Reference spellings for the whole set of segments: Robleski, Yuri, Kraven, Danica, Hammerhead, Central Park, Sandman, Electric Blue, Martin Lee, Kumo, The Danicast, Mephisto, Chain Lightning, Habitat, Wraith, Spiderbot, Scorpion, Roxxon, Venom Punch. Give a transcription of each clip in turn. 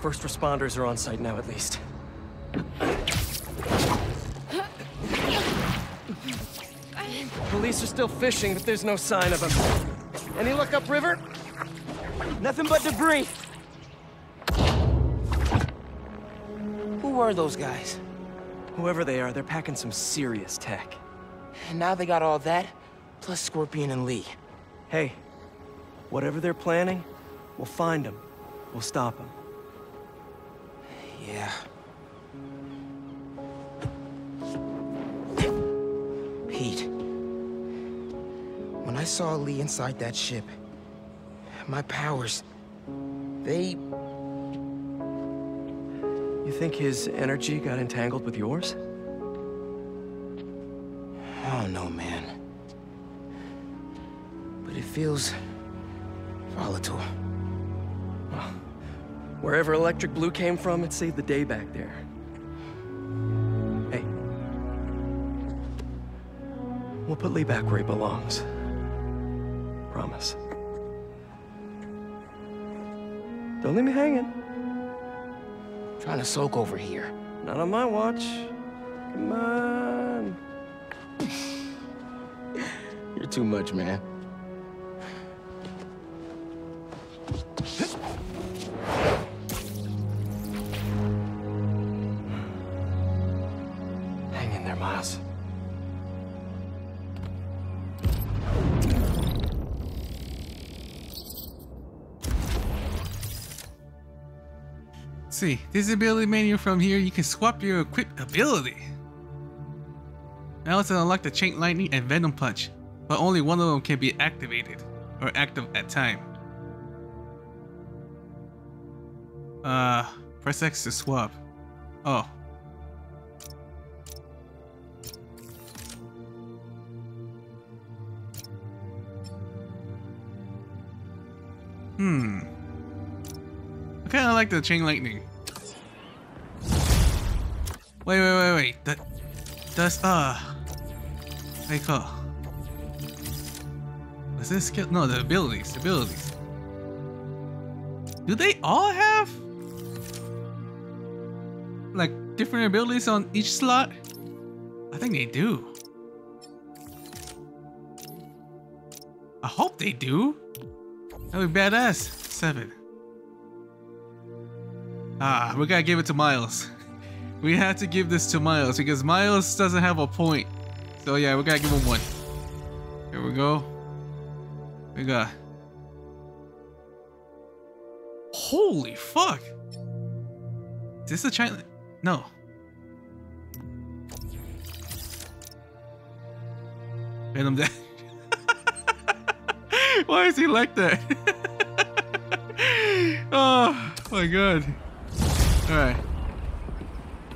First responders are on site now, at least. Police are still fishing, but there's no sign of them. Any luck upriver? Nothing but debris. Who are those guys? Whoever they are, they're packing some serious tech. And now they got all that, plus Scorpion and Lee. Hey, whatever they're planning, we'll find them. We'll stop them. Yeah. Pete, when I saw Lee inside that ship, my powers, they... You think his energy got entangled with yours? I don't know, man. But it feels volatile. Well, wherever Electric Blue came from, it saved the day back there. Hey. We'll put Lee back where he belongs. Promise. Don't leave me hanging. Trying to soak over here. Not on my watch. Come on. You're too much, man. Hang in there, Miles. See, this ability menu from here, you can swap your equipped ability. I also unlocked the Chain Lightning and Venom Punch, but only one of them can be activated, or active at time. Press X to swap. Oh. I kinda like the Chain Lightning. Wait. Is this skill? No, the abilities. Do they all have like different abilities on each slot? I think they do. I hope they do. That would be badass. 7. Ah, we gotta give it to Miles. We have to give this to Miles because Miles doesn't have a point. So yeah, we gotta give him 1. Here we go. We got... Holy fuck! Is this a China? No. Venom Dash. Why is he like that? Oh my god. Alright.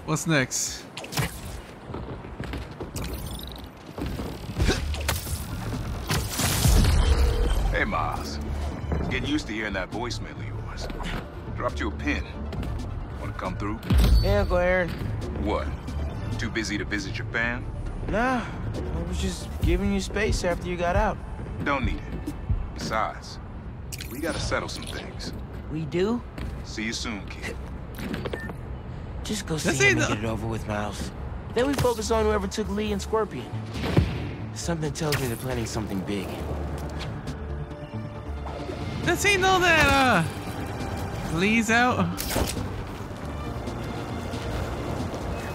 What's next? Hey, Miles. Getting used to hearing that voicemail of yours. Dropped you a pin. Wanna come through? Yeah, Blair. What? Too busy to visit Japan? Nah, I was just giving you space after you got out. Don't need it. Besides, we gotta settle some things. We do? See you soon, kid. Just go see him and get it over with, Miles. Then we focus on whoever took Lee and Scorpion. Something tells me they're planning something big. Does he know that Lee's out?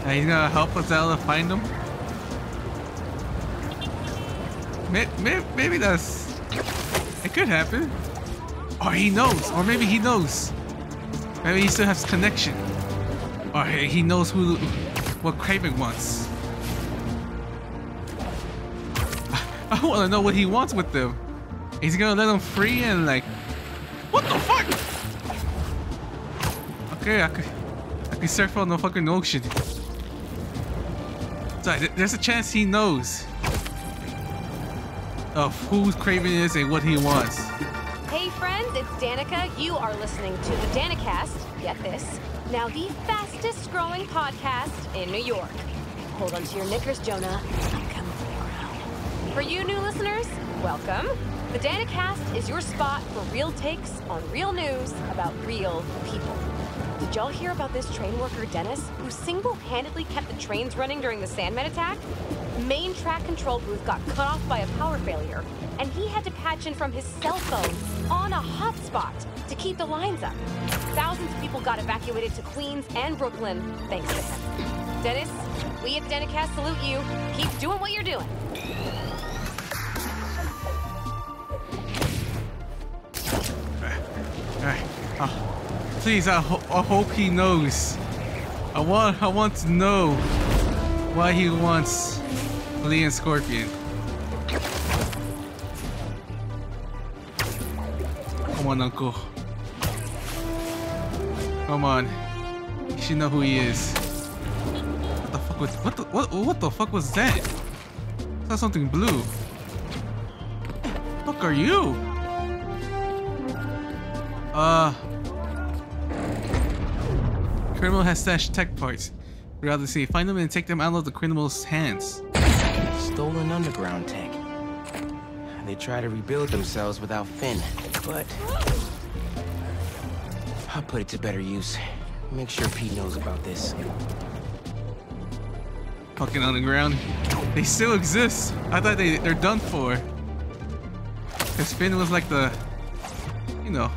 And he's gonna help us out to find him? Maybe that's... It could happen. Or he knows. Or maybe he knows. Maybe he still has connection. Or he knows what Kraven wants. I want to know what he wants with them. He's gonna let them free and like, what the fuck? Okay, I could surf on the fucking ocean. So there's a chance he knows of who Kraven is and what he wants. Hey friends, it's Danica. You are listening to The Danicast. Get this. Now the fastest growing podcast in New York. Hold on to your knickers, Jonah. I'm coming for you around. For you new listeners, welcome. The Danicast is your spot for real takes on real news about real people. Did y'all hear about this train worker, Dennis, who single-handedly kept the trains running during the Sandman attack? Main track control booth got cut off by a power failure, and he had to patch in from his cell phone on a hotspot to keep the lines up. Thousands of people got evacuated to Queens and Brooklyn thanks to him. Dennis, we at the Danicast salute you. Keep doing what you're doing. Please, I hope he knows. I want to know why he wants Lee and Scorpion. Come on, Uncle. Come on. You should know who he is. What the fuck was what the fuck was that? I saw something blue. What the fuck are you? Criminal has stashed tech parts. We're out to see. Find them and take them out of the criminal's hands. Stolen underground tech. They try to rebuild themselves without Finn, but I'll put it to better use. Make sure Pete knows about this. Fucking underground. They still exist. I thought they're done for. Cause Finn was like the, you know,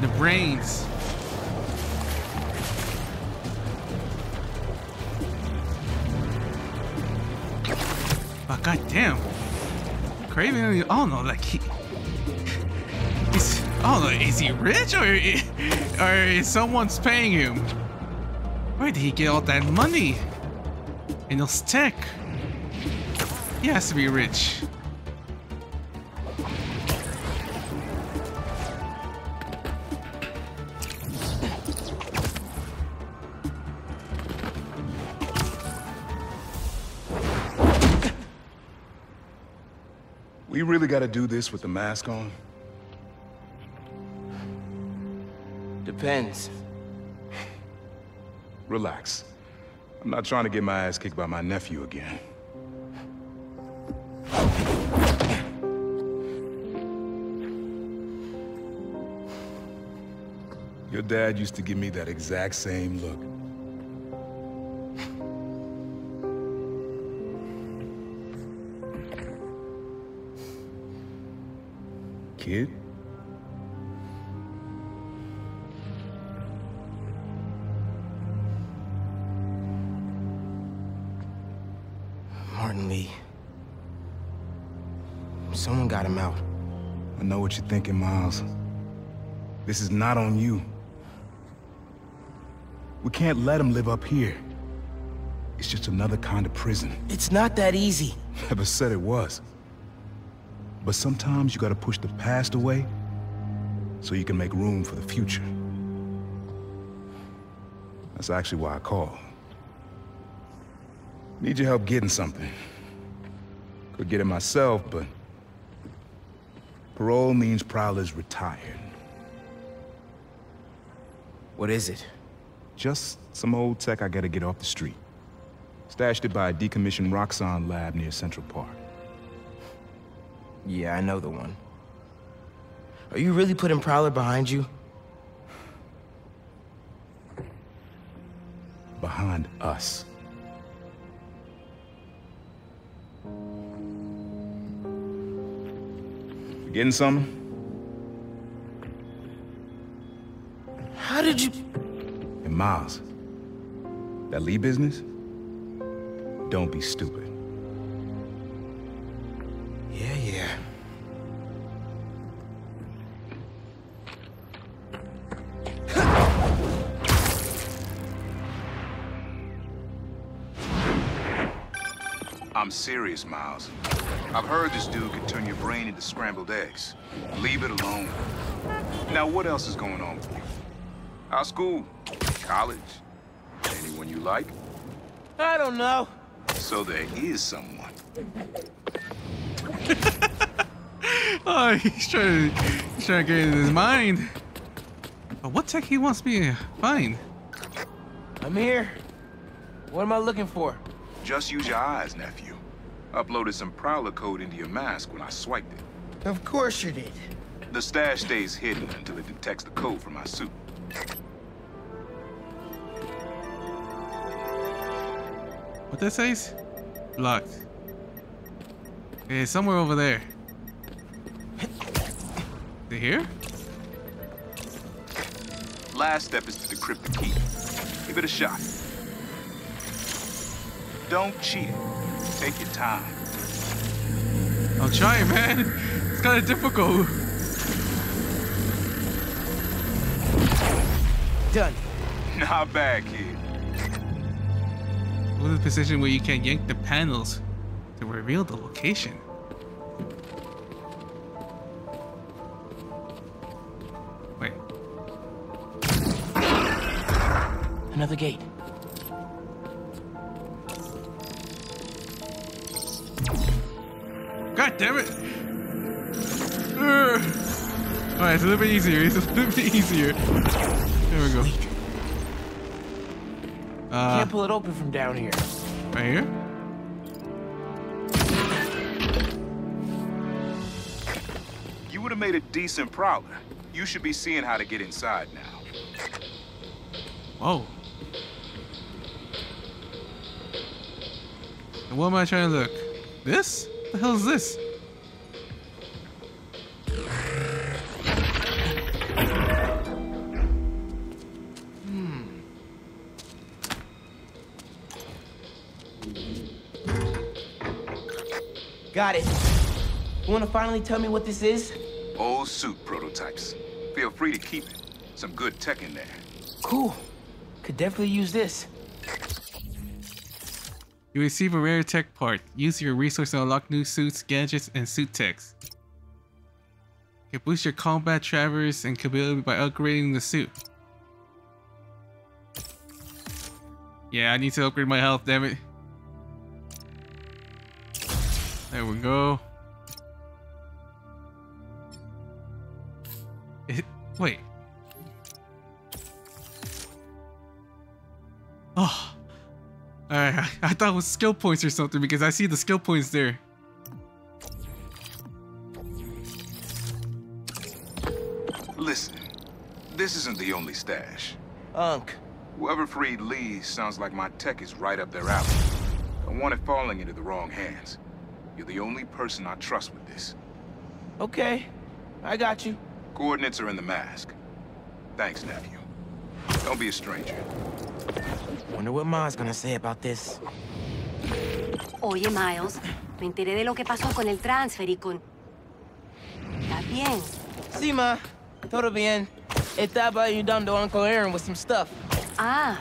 the brains. But goddamn, Craven. I don't know. Like he's, I don't know. Is he rich or is someone's paying him? Where did he get all that money? And those tech. He has to be rich. We really gotta do this with the mask on? Depends. Relax. I'm not trying to get my ass kicked by my nephew again. Your dad used to give me that exact same look. Kid? Martin Lee. Someone got him out. I know what you're thinking, Miles. This is not on you. We can't let him live up here. It's just another kind of prison. It's not that easy. Never said it was. But sometimes you gotta push the past away so you can make room for the future. That's actually why I called. Need your help getting something. Could get it myself, but parole means Prowler's retired. What is it? Just some old tech I gotta get off the street. Stashed it by a decommissioned Roxxon lab near Central Park. Yeah, I know the one. Are you really putting Prowler behind you? Behind us. You getting something? How did you... And Miles, that Lee business? Don't be stupid. I'm serious, Miles. I've heard this dude could turn your brain into scrambled eggs. Leave it alone. Now, what else is going on with you? How's school? College? Anyone you like? I don't know. So there is someone. Oh, he's trying to get it in his mind. But what tech he wants me to find? I'm here. What am I looking for? Just use your eyes, nephew. Uploaded some Prowler code into your mask when I swiped it. Of course you did. The stash stays hidden until it detects the code from my suit. What that says? Locked. Okay, it's somewhere over there. Is it here? Last step is to decrypt the key. Give it a shot. Don't cheat. Take your time. I'll try, man. It's kind of difficult. Done. Not bad, kid. What is the position where you can yank the panels to reveal the location? Wait. Another gate. God damn it! Alright, it's a little bit easier. It's a little bit easier. There we go. Can't pull it open from down here. Right here? You would have made a decent prowler. You should be seeing how to get inside now. Whoa. And what am I trying to look? This? What the hell is this? Got it. You want to finally tell me what this is? Old suit prototypes. Feel free to keep it. Some good tech in there. Cool. Could definitely use this. You receive a rare tech part. Use your resource to unlock new suits, gadgets, and suit techs. You can boost your combat, traverse, and capability by upgrading the suit. Yeah, I need to upgrade my health, damn it. There we go. Wait. Oh. Alright, I thought it was skill points or something because I see the skill points there. Listen, this isn't the only stash. Unk. Whoever freed Lee sounds like my tech is right up their alley. I don't want it falling into the wrong hands. You're the only person I trust with this. Okay, I got you. Coordinates are in the mask. Thanks, nephew. Don't be a stranger. Wonder what Ma's gonna say about this. Oye, Miles, me enteré de lo que pasó con el transfer y con... Está bien. Sí, Ma. Todo bien. Estaba ayudando a Uncle Aaron with some stuff. Ah.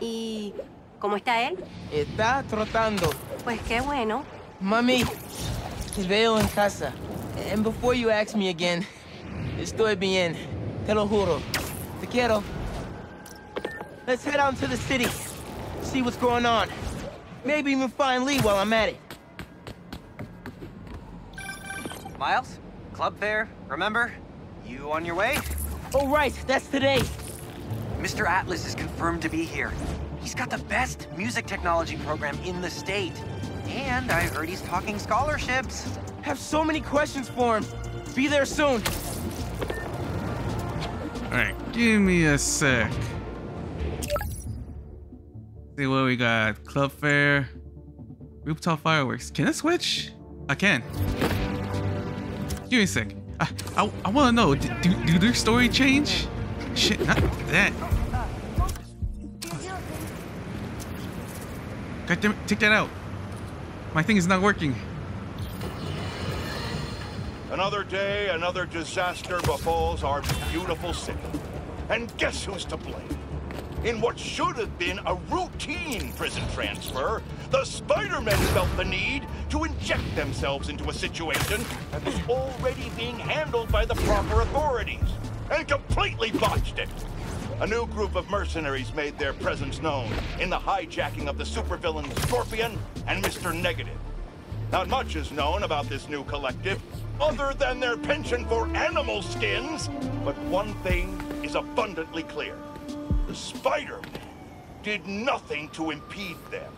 ¿Y cómo está él? Está trotando. Pues qué bueno. Mami, te veo en casa. And before you ask me again, estoy bien. Te lo juro. Te quiero. Let's head out to the city. See what's going on. Maybe even find Lee while I'm at it. Miles, club fair, remember? You on your way? Oh, right. That's today. Mr. Atlas is confirmed to be here. He's got the best music technology program in the state. And I heard he's talking scholarships. Have so many questions for him. Be there soon. All right, give me a sec. See what we got. Club fair, rooftop fireworks. Can I switch? I can. Give me a sec. I want to know. Do their story change? Shit, not that. God damn it! Take that out. My thing is not working. Another day, another disaster befalls our beautiful city. And guess who's to blame? In what should have been a routine prison transfer, the Spider-Men felt the need to inject themselves into a situation that was already being handled by the proper authorities, and completely botched it. A new group of mercenaries made their presence known in the hijacking of the supervillain Scorpion and Mr. Negative. Not much is known about this new collective, other than their penchant for animal skins, but one thing is abundantly clear. The Spider-Man did nothing to impede them.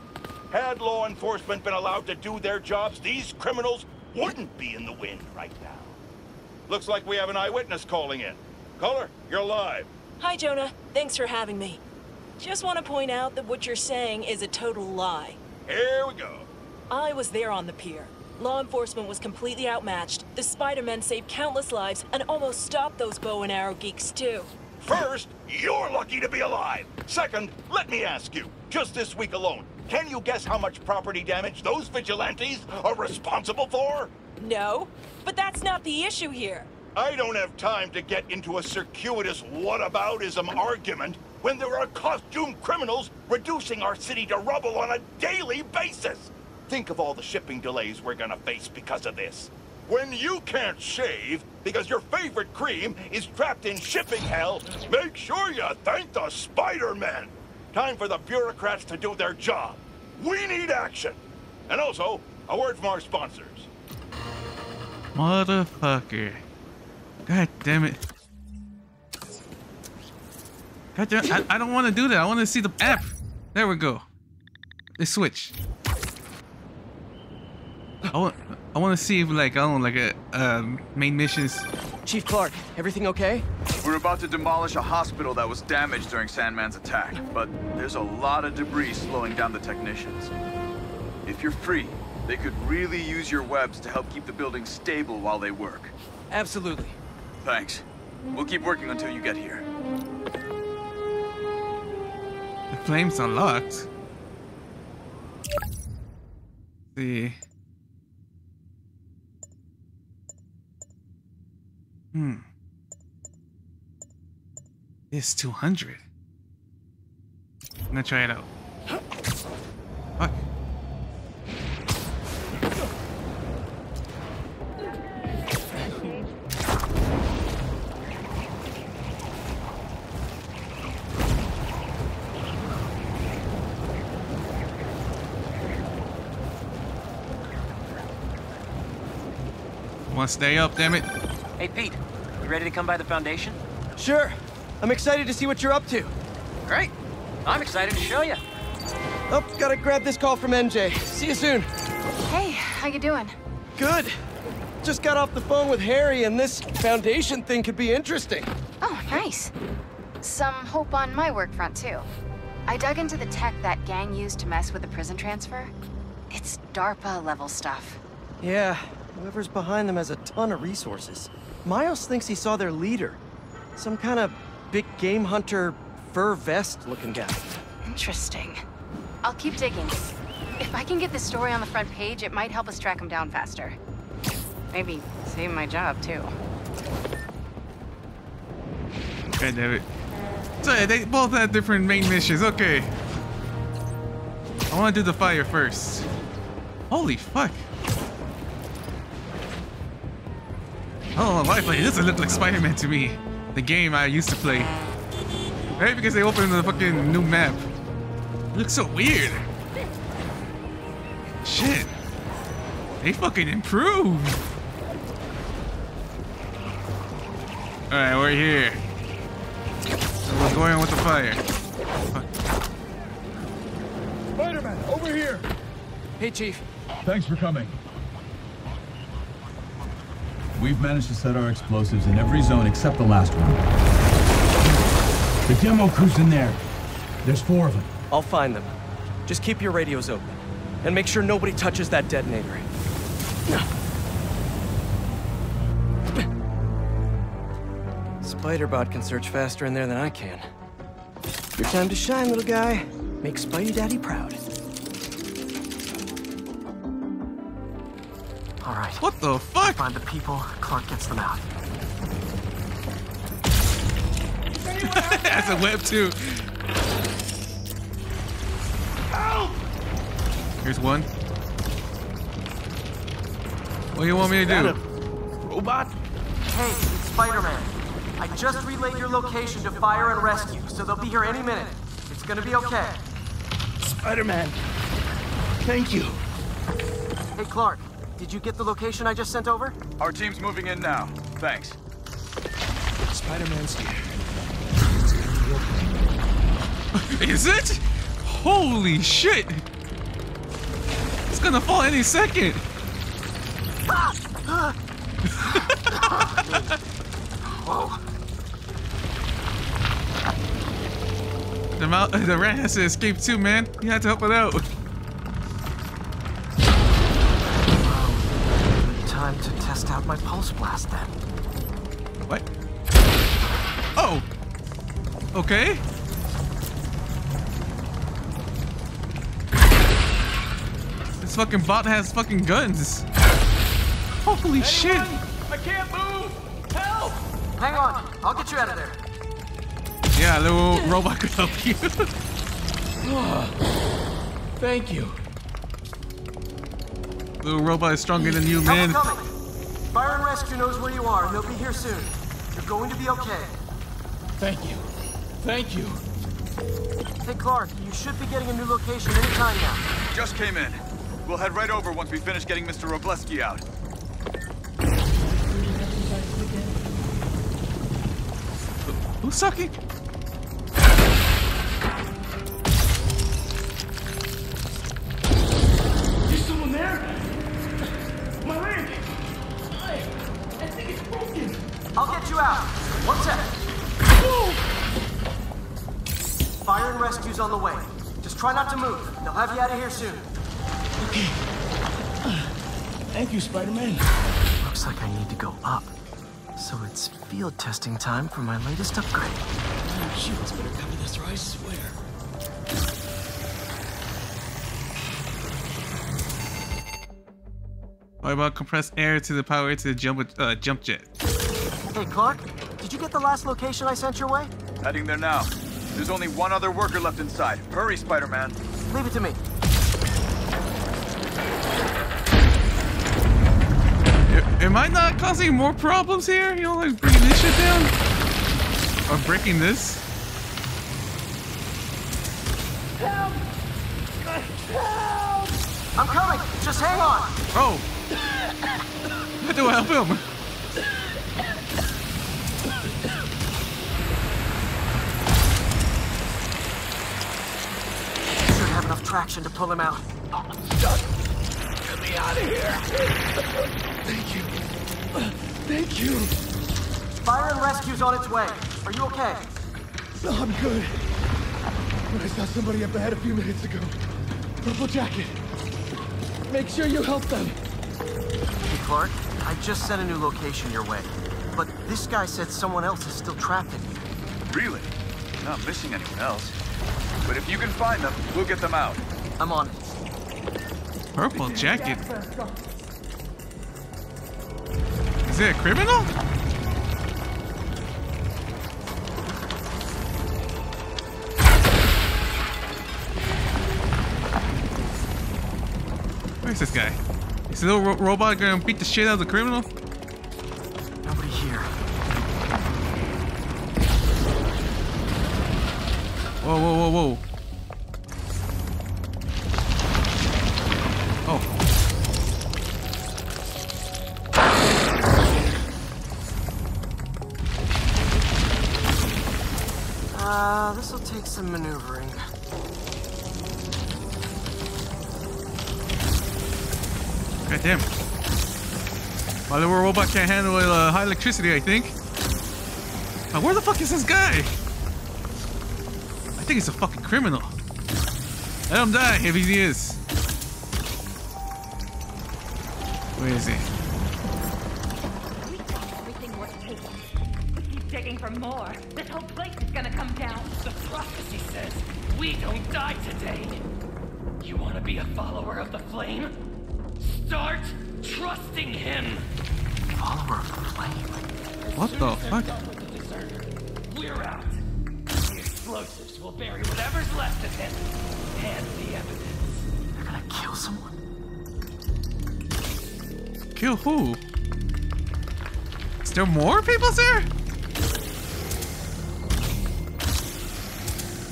Had law enforcement been allowed to do their jobs, these criminals wouldn't be in the wind right now. Looks like we have an eyewitness calling in. Caller, you're live. Hi, Jonah. Thanks for having me. Just want to point out that what you're saying is a total lie. Here we go. I was there on the pier. Law enforcement was completely outmatched. The Spider-Men saved countless lives and almost stopped those bow and arrow geeks too. First, you're lucky to be alive. Second, let me ask you, just this week alone, can you guess how much property damage those vigilantes are responsible for? No, but that's not the issue here. I don't have time to get into a circuitous whataboutism argument when there are costumed criminals reducing our city to rubble on a daily basis. Think of all the shipping delays we're gonna face because of this. When you can't shave because your favorite cream is trapped in shipping hell, make sure you thank the Spider-Man. Time for the bureaucrats to do their job. We need action. And also, a word from our sponsors. Motherfucker. God damn it. God damn it. I don't want to do that. I want to see the app. There we go. They switch. I want to see if, like, I don't know, like a main missions. Chief Clark, everything okay? We're about to demolish a hospital that was damaged during Sandman's attack, but there's a lot of debris slowing down the technicians. If you're free, they could really use your webs to help keep the building stable while they work. Absolutely. Thanks. We'll keep working until you get here. The flames are locked. The. It's 200. I'm gonna try it out. Fuck. I wanna stay up, damn it. Hey Pete, you ready to come by the foundation? Sure. I'm excited to see what you're up to. Great. I'm excited to show you. Oh, gotta grab this call from MJ. See you soon. Hey, how you doing? Good. Just got off the phone with Harry, and this foundation thing could be interesting. Oh, nice. Some hope on my work front, too. I dug into the tech that gang used to mess with the prison transfer. It's DARPA-level stuff. Yeah, whoever's behind them has a ton of resources. Miles thinks he saw their leader. Some kind of big game hunter, fur vest looking guy. Interesting. I'll keep digging. If I can get this story on the front page, it might help us track him down faster. Maybe save my job, too. God damn it. So yeah, they both had different main missions. Okay. I want to do the fire first. Holy fuck. Oh, why play? It doesn't look like Spider-Man to me. The game I used to play. Right? Because they opened the fucking new map. It looks so weird. Shit. They fucking improved. Alright, we're here. So we're going with the fire. Fuck. Spider-Man, over here! Hey, Chief. Thanks for coming. We've managed to set our explosives in every zone except the last one. The demo crew's in there. There's 4 of them. I'll find them. Just keep your radios open. And make sure nobody touches that detonator. Spiderbot can search faster in there than I can. Your time to shine, little guy. Make Spidey Daddy proud. All right. What the fuck? Find the people. Clark gets them out. That's a web too. Ow! Here's one. What do you want me to do? Robot? Hey, it's Spider-Man. I just relayed your location to fire and rescue, so they'll be here any minute. It's gonna be okay. Spider-Man, thank you. Hey, Clark. Did you get the location I just sent over? Our team's moving in now. Thanks. Spider-Man's here. It's gonna be okay. Is it? Holy shit! It's gonna fall any second. Whoa. The rat has to escape too, man. You have to help it out. Good time to test out my pulse blast then. What? Oh! Okay. This fucking bot has fucking guns. Holy Anyone? Shit! I can't move! Help! Hang on, I'll get you out of there. Yeah, a little robot could help you. Thank you. Little robot is stronger than you, man. Fire and Rescue knows where you are, and they'll be here soon. You're going to be okay. Thank you. Thank you. Hey, Clark, you should be getting a new location anytime now. Just came in. We'll head right over once we finish getting Mr. Robleski out. Who's sucking? I'll get you out. One sec. Fire and Rescue's on the way. Just try not to move. They'll have you out of here soon. Okay. Thank you, Spider-Man. Looks like I need to go up. So it's field testing time for my latest upgrade. Oh, shields better cover this, or I swear. What about compressed air to the power to the jump jet? Hey, Clark, did you get the last location I sent your way? Heading there now. There's only one other worker left inside. Hurry, Spider-Man. Leave it to me. Am I not causing more problems here? You know, like bringing this shit down? Or breaking this? Help! Help! I'm coming! Just hang on! Oh! How do I help him? Should have enough traction to pull him out. Oh, I'm stuck. Get me out of here! Thank you. Thank you. Fire and Rescue's on its way. Are you okay? No, I'm good. But I saw somebody up ahead a few minutes ago. Purple jacket. Make sure you help them. Hey, Clark, I just sent a new location your way, but this guy said someone else is still trapped in here. Really? I'm not missing anyone else. But if you can find them, we'll get them out. I'm on it. Purple jacket? Is it a criminal? Where's this guy? Is the little robot gonna beat the shit out of the criminal? Nobody here. Whoa, whoa, whoa, whoa. Oh. This'll take some maneuvering. God damn. My little robot can't handle high electricity, I think. Where the fuck is this guy? I think he's a fucking criminal. Let him die if he is. Where is he? We got everything worth taking. If he's digging for more, this whole place is gonna come down. The prophecy says we don't die today. You wanna be a follower of the flame? Start trusting him. Follower of the flame. What the fuck? We're out. The explosives will bury whatever's left of him. And the evidence. They're gonna kill someone. Kill who? Is there more people there?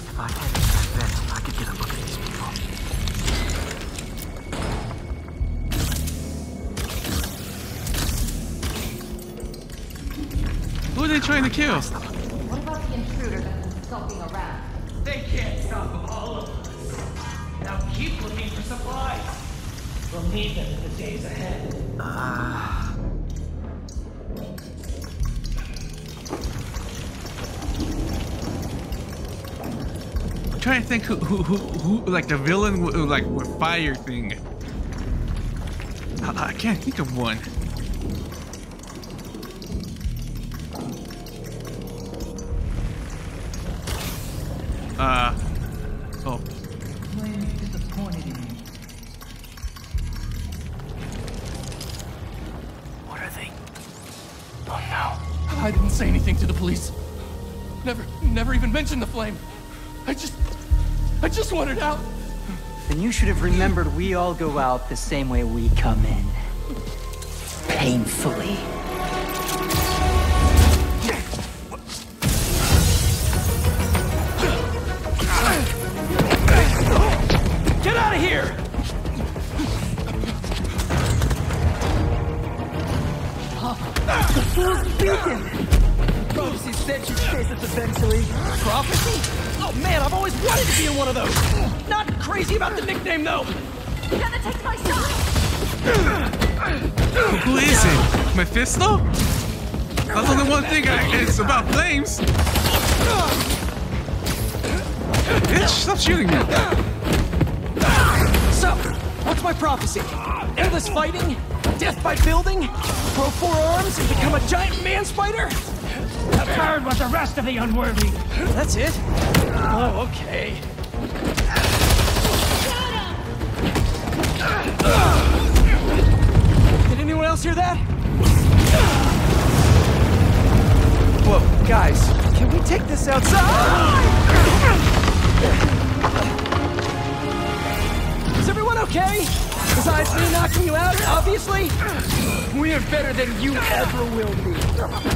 If I had that vent, I could get a look at these people. Who are they trying to kill? What about the intruder that was skulking around? They can't stop all of us. Now keep looking for supplies. We'll need them in the days ahead. I'm trying to think who like the villain with fire thing. I can't think of one. Oh. Plainly disappointed in you. What are they? Oh no. I didn't say anything to the police. Never even mentioned the flame. I just wanted out. Then you should have remembered we all go out the same way we come in. Painfully. Get out of here! The fool's beacon! Prophecy said you'd face us eventually. Prophecy? Oh man, I've always wanted to be in one of those! Not crazy about the nickname though! You gotta take my shot! Who is it? Mephisto? That's only one thing it's about flames! Bitch, stop shooting me! So, what's my prophecy? Endless fighting? Death by building? Grow four arms and become a giant man spider? A bird with the rest of the unworthy. That's it? Oh, okay. Did anyone else hear that? Whoa, guys, can we take this outside? Is everyone okay? Besides me knocking you out, obviously? We are better than you ever will be.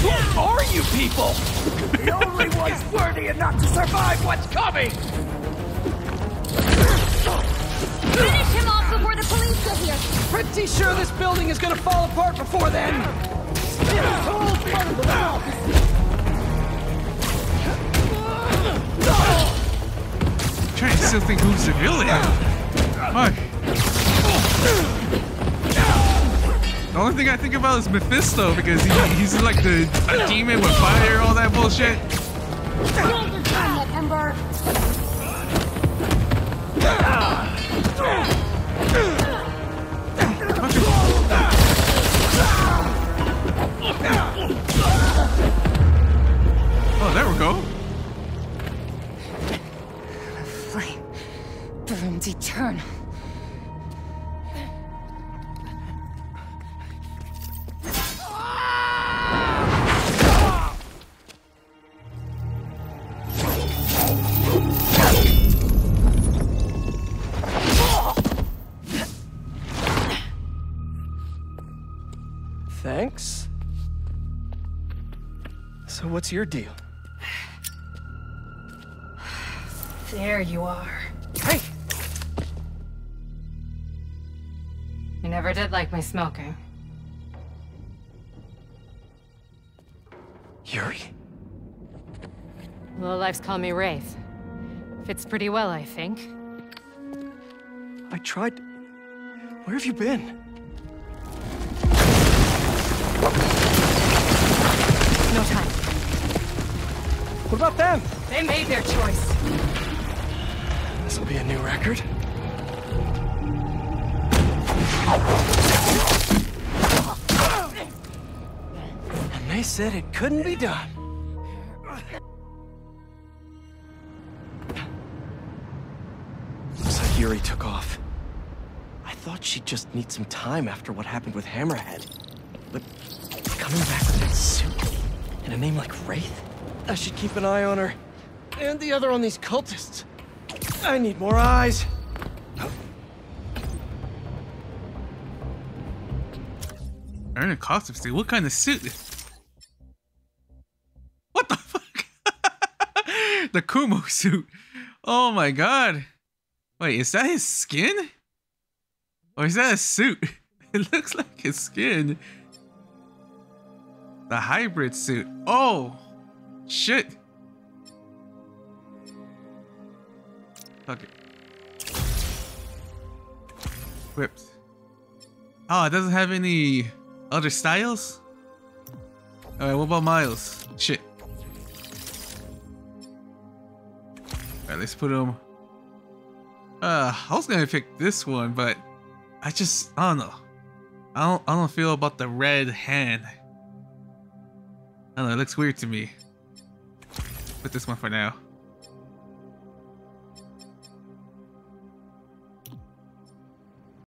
Who are you people? The only ones worthy enough to survive what's coming! Finish him off before the police get here! Pretty sure this building is gonna fall apart before then! It's all part of the mouth! Trying to still think who's the villain? Fuck. The only thing I think about is Mephisto because he's like a demon with fire, all that bullshit. Oh, there we go. The flame burns eternal. Thanks. So what's your deal? There you are. Hey! You never did like my smoking. Yuri? Lowlifes call me Wraith. Fits pretty well, I think. I tried... Where have you been? No time. What about them? They made their choice. This will be a new record. And they said it couldn't be done. Looks like Yuri took off. I thought she'd just need some time after what happened with Hammerhead. But coming back with that suit? And a name like Wraith? I should keep an eye on her. And the other on these cultists. I need more eyes. Earn a costume suit? What kind of suit? What the fuck? The Kumo suit. Oh my god. Wait, is that his skin? Or is that a suit? It looks like his skin. The hybrid suit. Oh, shit. Okay. Equipped. Oh, it doesn't have any other styles? Alright, what about Miles? Shit. Alright, let's put him... I was gonna pick this one, but I just, I don't know. I don't feel about the red hand. I don't know, it looks weird to me. Put this one for now.